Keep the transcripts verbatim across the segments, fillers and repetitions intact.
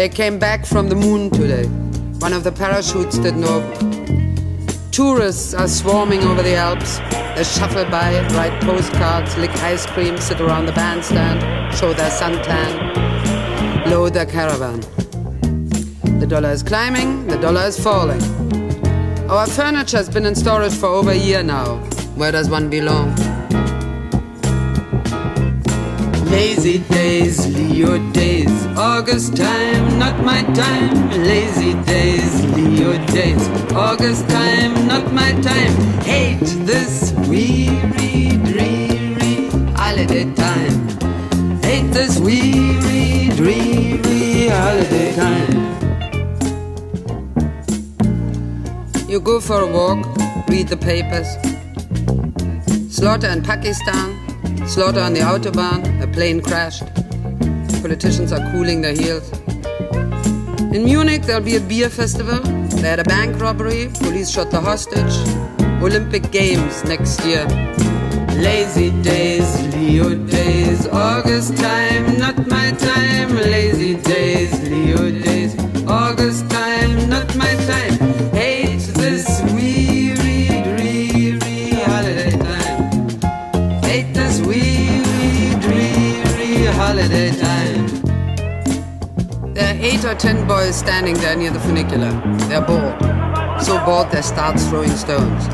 They came back from the moon today. One of the parachutes didn't open. Tourists are swarming over the Alps. They shuffle by, write postcards, lick ice cream, sit around the bandstand, show their suntan, load their caravan. The dollar is climbing, the dollar is falling. Our furniture has been in storage for over a year now. Where does one belong? Lazy days, Leo days, August time, not my time. Lazy days, Leo days, August time, not my time. Hate this weary, dreary holiday time. Hate this weary, dreary holiday time. You go for a walk, read the papers. Slaughter in Pakistan, slaughter on the Autobahn, a plane crashed. Politicians are cooling their heels. In Munich there'll be a beer festival. They had a bank robbery, police shot the hostage. Olympic Games next year. Lazy days, Leo days, August time, not my time. Lazy days, Leo days, August time, not my time. Hate this weary, dreary holiday time. Hate this weary, dreary holiday time. There are eight or ten boys standing there near the funicular. They're bored. So bored they start throwing stones.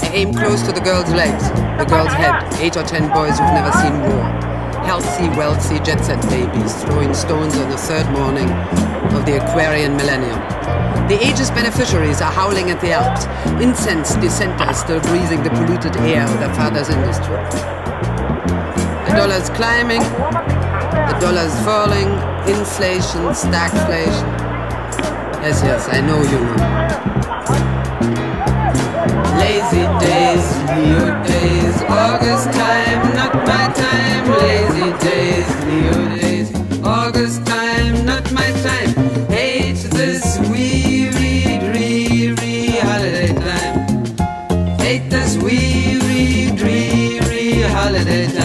They aim close to the girl's legs, the girl's head. Eight or ten boys who've never seen war. Healthy, wealthy, jet-set babies throwing stones on the third morning of the Aquarian millennium. The ageist beneficiaries are howling at the Alps. Incensed dissenters still breathing the polluted air of their father's industry. The dollar's climbing, the dollar's falling, inflation, stagflation. Yes, yes, I know you know. Lazy days, Leo days, August time, not my time. Lazy days, Leo days, August time, not my time. Hate this weary, dreary holiday time. Hate this weary, dreary holiday time.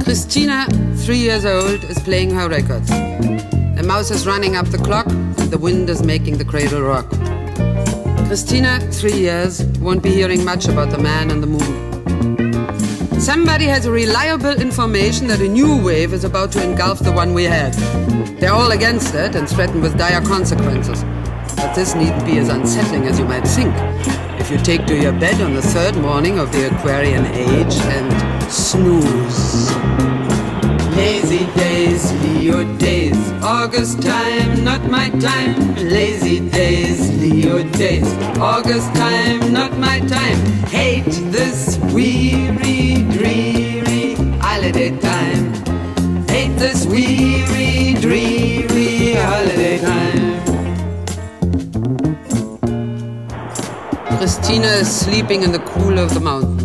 Christina, three years old, is playing her records. The mouse is running up the clock, the wind is making the cradle rock. Christina, three years, won't be hearing much about the man on the moon. Somebody has reliable information that a new wave is about to engulf the one we had. They're all against it and threatened with dire consequences. But this needn't be as unsettling as you might think. If you take to your bed on the third morning of the Aquarian age and snooze. Lazy days, Leo days, August time, not my time. Lazy days, Leo days, August time, not my time. Hate this weary, dreary holiday time. Hate this weary, dreary holiday time. Christina is sleeping in the cool of the mountains.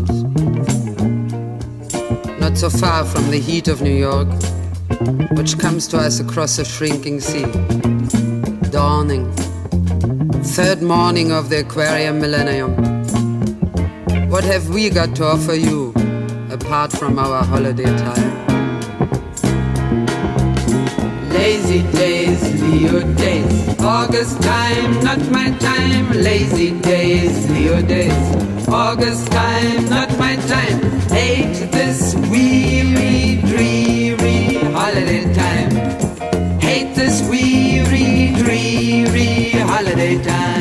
Not so far from the heat of New York, which comes to us across a shrinking sea. Dawning, third morning of the Aquarian millennium. What have we got to offer you, apart from our holiday time? Lazy days, Leo days, August time, not my time. Lazy days, Leo days, August time, not my time. Hate this weary, dreary holiday time. Hate this weary, dreary holiday time.